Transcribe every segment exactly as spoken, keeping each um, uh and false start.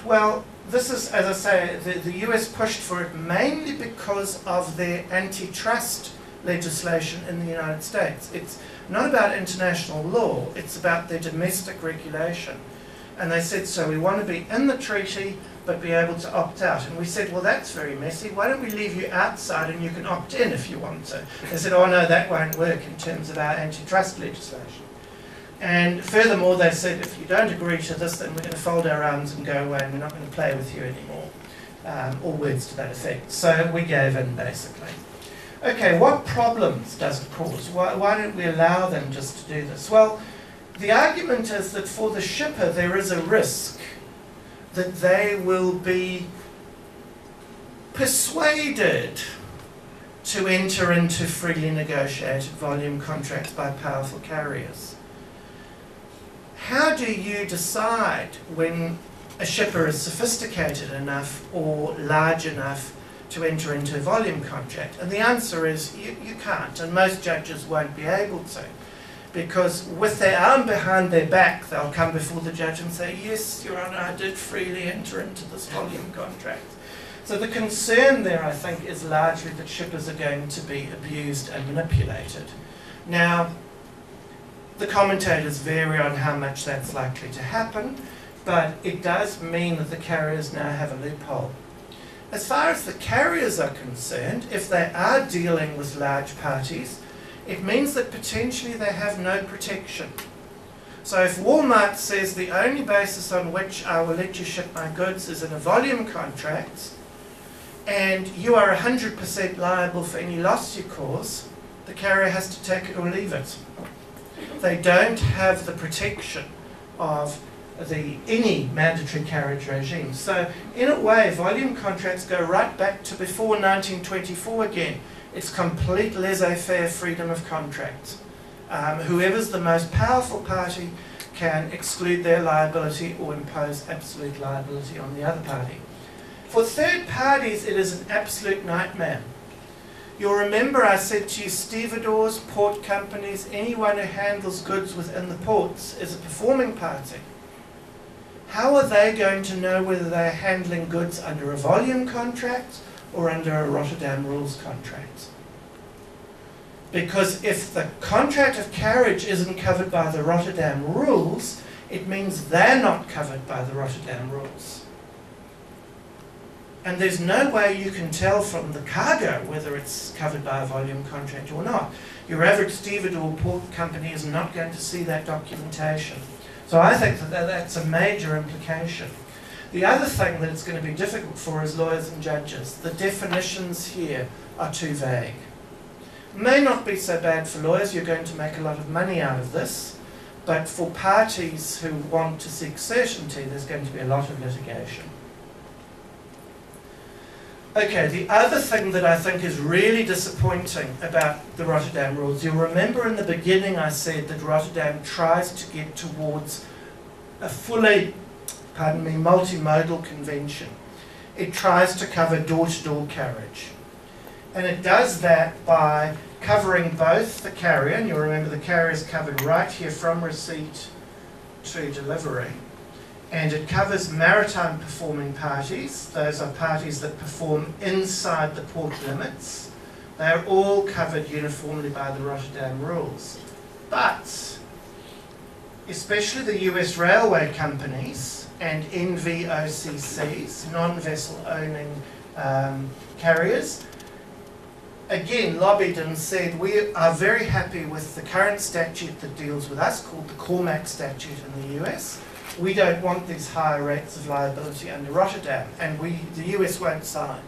Right, well, this is, as I say, the, the U S pushed for it mainly because of their antitrust legislation in the United States. It's not about international law, it's about their domestic regulation. And they said, so we want to be in the treaty, but be able to opt out. And we said, well, that's very messy. Why don't we leave you outside and you can opt in if you want to? They said, oh, no, that won't work in terms of our antitrust legislation. And furthermore, they said, if you don't agree to this, then we're going to fold our arms and go away, and we're not going to play with you anymore. Um, or words to that effect. So we gave in, basically. Okay, what problems does it cause? Why, why don't we allow them just to do this? Well, the argument is that for the shipper, there is a risk that they will be persuaded to enter into freely negotiated volume contracts by powerful carriers. How do you decide when a shipper is sophisticated enough or large enough to enter into a volume contract? And the answer is you, you can't, and most judges won't be able to, because with their arm behind their back, they'll come before the judge and say, yes, Your Honour, I did freely enter into this volume contract. So the concern there, I think, is largely that shippers are going to be abused and manipulated. Now, the commentators vary on how much that's likely to happen, but it does mean that the carriers now have a loophole. As far as the carriers are concerned, if they are dealing with large parties, it means that potentially they have no protection. So if Walmart says the only basis on which I will let you ship my goods is in a volume contract, and you are one hundred percent liable for any loss you cause, the carrier has to take it or leave it. They don't have the protection of the any mandatory carriage regime. So in a way, volume contracts go right back to before nineteen twenty-four again. It's complete laissez-faire freedom of contract. Um, whoever's the most powerful party can exclude their liability or impose absolute liability on the other party. For third parties, it is an absolute nightmare. You'll remember I said to you, stevedores, port companies, anyone who handles goods within the ports is a performing party. How are they going to know whether they're handling goods under a volume contract or under a Rotterdam Rules contract? Because if the contract of carriage isn't covered by the Rotterdam Rules, it means they're not covered by the Rotterdam Rules. And there's no way you can tell from the cargo whether it's covered by a volume contract or not. Your average stevedore port company is not going to see that documentation. So I think that that's a major implication. The other thing that it's going to be difficult for is lawyers and judges. The definitions here are too vague. May not be so bad for lawyers, you're going to make a lot of money out of this, but for parties who want to seek certainty, there's going to be a lot of litigation. Okay, the other thing that I think is really disappointing about the Rotterdam Rules, you'll remember in the beginning I said that Rotterdam tries to get towards a fully Pardon me, multimodal convention. It tries to cover door-to-door carriage. And it does that by covering both the carrier, and you'll remember the carrier is covered right here from receipt to delivery. And it covers maritime performing parties. Those are parties that perform inside the port limits. They're all covered uniformly by the Rotterdam Rules. But especially the U S railway companies and N V O C Cs, non-vessel owning um, carriers, again lobbied and said, we are very happy with the current statute that deals with us, called the Cormac statute in the U S. We don't want these higher rates of liability under Rotterdam, and we, the U S won't sign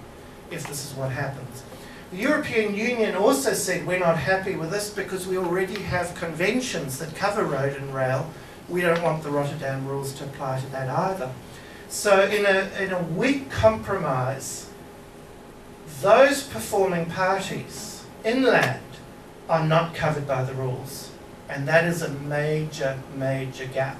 if this is what happens. The European Union also said we're not happy with this because we already have conventions that cover road and rail. We don't want the Rotterdam Rules to apply to that either. So in a, in a weak compromise, those performing parties inland are not covered by the rules. And that is a major, major gap.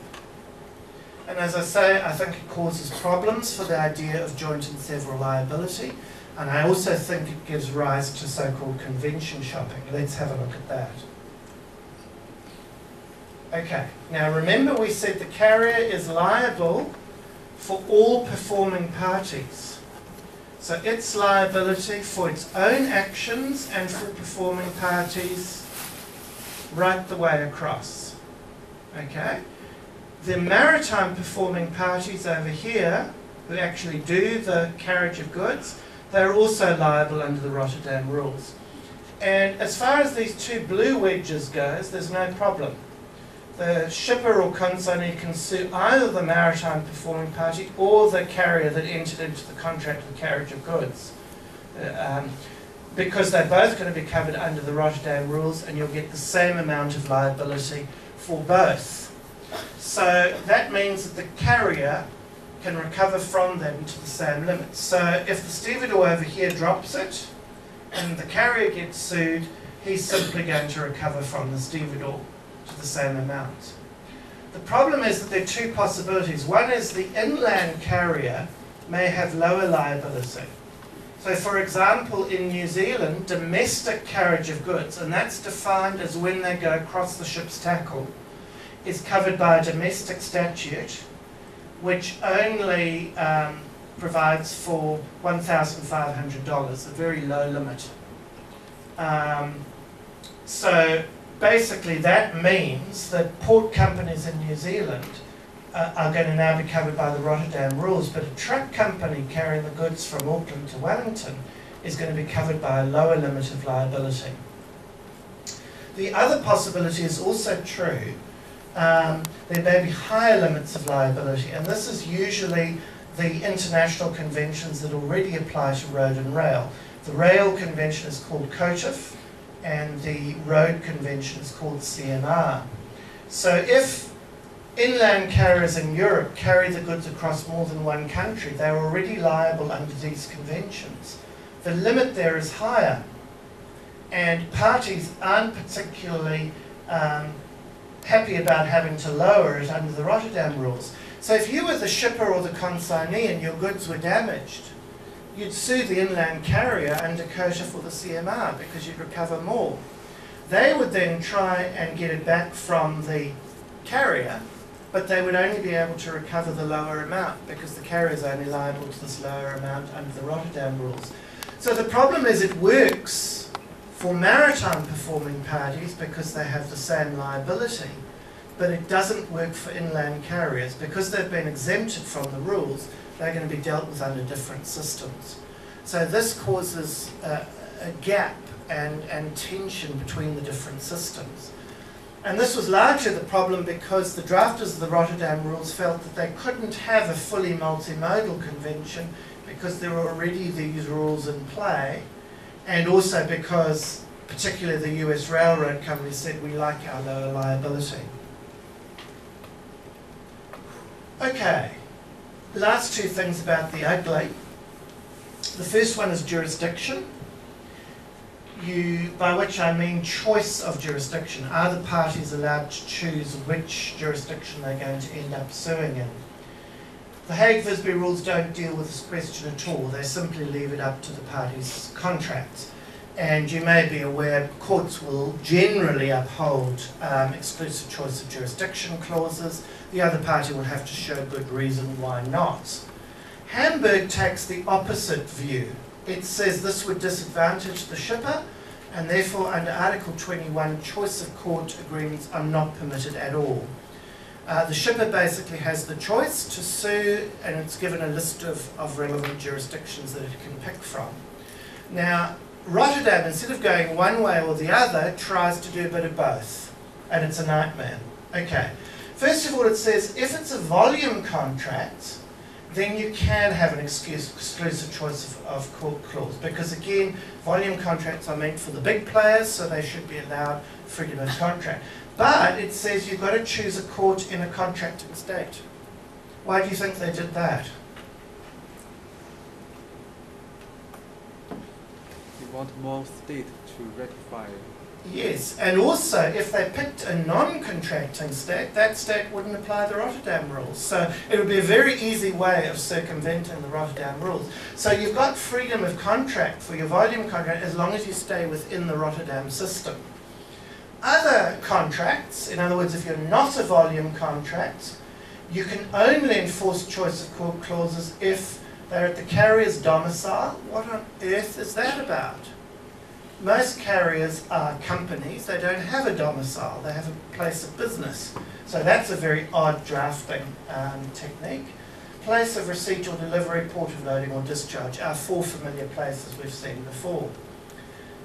And as I say, I think it causes problems for the idea of joint and several liability. And I also think it gives rise to so-called convention shopping. Let's have a look at that. Okay, now remember we said the carrier is liable for all performing parties. So its liability for its own actions and for performing parties right the way across. Okay? The maritime performing parties over here, who actually do the carriage of goods, they're also liable under the Rotterdam Rules. And as far as these two blue wedges goes, there's no problem. The shipper or consignee can sue either the maritime performing party or the carrier that entered into the contract for the carriage of goods. Uh, um, because they're both going to be covered under the Rotterdam Rules, and you'll get the same amount of liability for both. So that means that the carrier can recover from them to the same limit. So if the stevedore over here drops it and the carrier gets sued, he's simply going to recover from the stevedore to the same amount. The problem is that there are two possibilities. One is the inland carrier may have lower liability. So for example, in New Zealand, domestic carriage of goods, and that's defined as when they go across the ship's tackle, is covered by a domestic statute which only um, provides for one thousand five hundred dollars, a very low limit. Um, so basically that means that port companies in New Zealand uh, are going to now be covered by the Rotterdam Rules, but a truck company carrying the goods from Auckland to Wellington is going to be covered by a lower limit of liability. The other possibility is also true. Um, there may be higher limits of liability, and this is usually the international conventions that already apply to road and rail. The rail convention is called COTIF, and the road convention is called C N R. So if inland carriers in Europe carry the goods across more than one country, they're already liable under these conventions. The limit there is higher, and parties aren't particularly um, happy about having to lower it under the Rotterdam Rules. So if you were the shipper or the consignee and your goods were damaged, you'd sue the inland carrier under COTIF or the C M R because you'd recover more. They would then try and get it back from the carrier, but they would only be able to recover the lower amount because the carrier is only liable to this lower amount under the Rotterdam Rules. So the problem is it works for maritime performing parties because they have the same liability, but it doesn't work for inland carriers. Because they've been exempted from the rules, they're going to be dealt with under different systems. So this causes a, a gap and, and tension between the different systems. And this was largely the problem because the drafters of the Rotterdam Rules felt that they couldn't have a fully multimodal convention because there were already these rules in play, and also because particularly the U S railroad company said we like our lower liability. Okay, last two things about the ugly. The first one is jurisdiction, you, by which I mean choice of jurisdiction. Are the parties allowed to choose which jurisdiction they're going to end up suing in? The Hague-Visby rules don't deal with this question at all. They simply leave it up to the parties' contracts. And you may be aware courts will generally uphold um, exclusive choice of jurisdiction clauses. The other party will have to show good reason why not. Hamburg takes the opposite view. It says this would disadvantage the shipper, and therefore under Article twenty-one, choice of court agreements are not permitted at all. Uh, the shipper basically has the choice to sue, and it's given a list of, of relevant jurisdictions that it can pick from. Now, Rotterdam, instead of going one way or the other, tries to do a bit of both, and it's a nightmare. Okay. First of all, it says if it's a volume contract, then you can have an excuse, exclusive choice of, of court clause, because again, volume contracts are meant for the big players, so they should be allowed freedom of contract. But it says you've got to choose a court in a contracting state. Why do you think they did that? They want more state to rectify. Yes, and also if they picked a non-contracting state, that state wouldn't apply the Rotterdam Rules. So it would be a very easy way of circumventing the Rotterdam Rules. So you've got freedom of contract for your volume contract as long as you stay within the Rotterdam system. Other contracts, in other words, if you're not a volume contract, you can only enforce choice of court clauses if they're at the carrier's domicile. What on earth is that about? Most carriers are companies. They don't have a domicile. They have a place of business. So that's a very odd drafting um, technique. Place of receipt or delivery, port of loading or discharge are four familiar places we've seen before.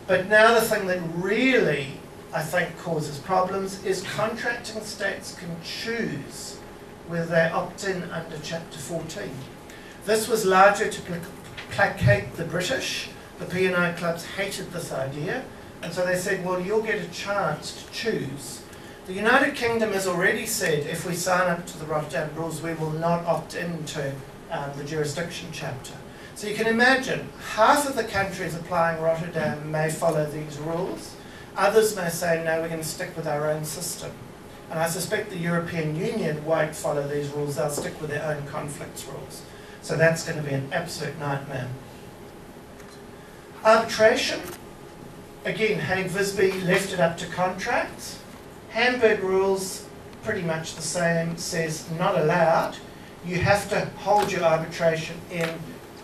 But now the thing that really, I think, causes problems is contracting states can choose whether they opt in under Chapter fourteen. This was largely to pl- placate the British. The P and I clubs hated this idea, and so they said, well, you'll get a chance to choose. The United Kingdom has already said if we sign up to the Rotterdam Rules, we will not opt into um, the jurisdiction chapter. So you can imagine, half of the countries applying Rotterdam may follow these rules. Others may say, no, we're going to stick with our own system. And I suspect the European Union won't follow these rules. They'll stick with their own conflicts rules. So that's going to be an absolute nightmare. Arbitration, again, Hague-Visby left it up to contracts. Hamburg rules, pretty much the same, says not allowed. You have to hold your arbitration in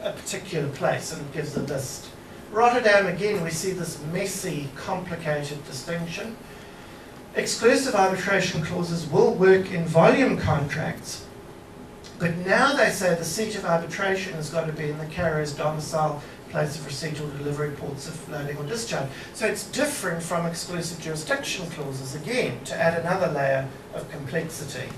a particular place, and it gives a list. Rotterdam, again, we see this messy, complicated distinction. Exclusive arbitration clauses will work in volume contracts, but now they say the seat of arbitration has got to be in the carrier's domicile, place of receipt or delivery, ports of loading or discharge. So it's different from exclusive jurisdiction clauses, again, to add another layer of complexity.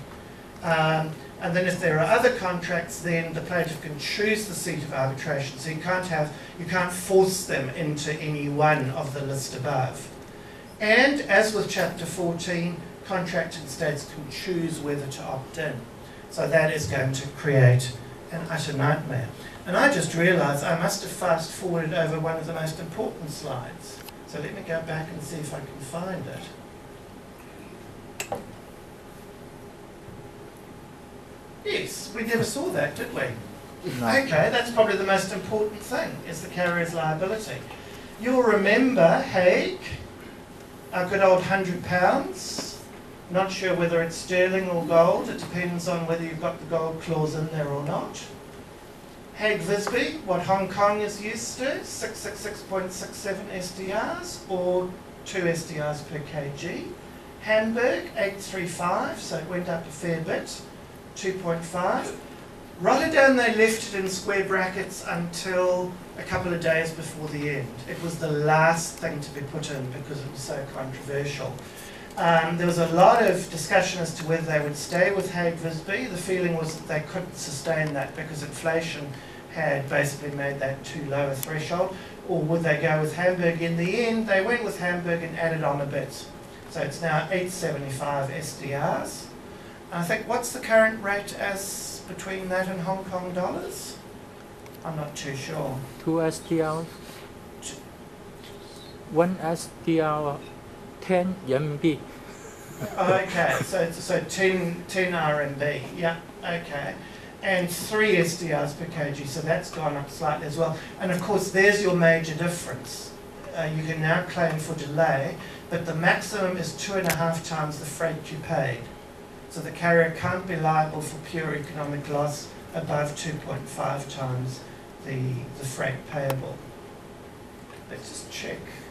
Um, and then if there are other contracts, then the plaintiff can choose the seat of arbitration. So you can't have, you can't force them into any one of the list above. And as with Chapter fourteen, contracting states can choose whether to opt in. So that is going to create an utter nightmare. And I just realised I must have fast forwarded over one of the most important slides. So let me go back and see if I can find it. Yes, we never saw that, did we? No. Okay, that's probably the most important thing, is the carrier's liability. You'll remember Hague, our good old one hundred pounds. Not sure whether it's sterling or gold. It depends on whether you've got the gold clause in there or not. Hague-Visby, what Hong Kong is used to, six sixty-six point six seven S D Rs or two S D Rs per kg. Hamburg, eight thirty-five, so it went up a fair bit, two point five. Rotterdam, they left it in square brackets until a couple of days before the end. It was the last thing to be put in because it was so controversial. Um, there was a lot of discussion as to whether they would stay with Hague-Visby. The feeling was that they couldn't sustain that because inflation had basically made that too low a threshold. Or would they go with Hamburg? In the end, they went with Hamburg and added on a bit. So it's now eight seventy-five S D Rs. I think, what's the current rate as between that and Hong Kong dollars? I'm not too sure. Two S D Rs? Two. One S D R. ten R M B. Okay, so so ten, ten R M B, yeah, okay. And three S D Rs per kg, so that's gone up slightly as well. And of course, there's your major difference. Uh, you can now claim for delay, but the maximum is two and a half times the freight you paid. So the carrier can't be liable for pure economic loss above two point five times the, the freight payable. Let's just check.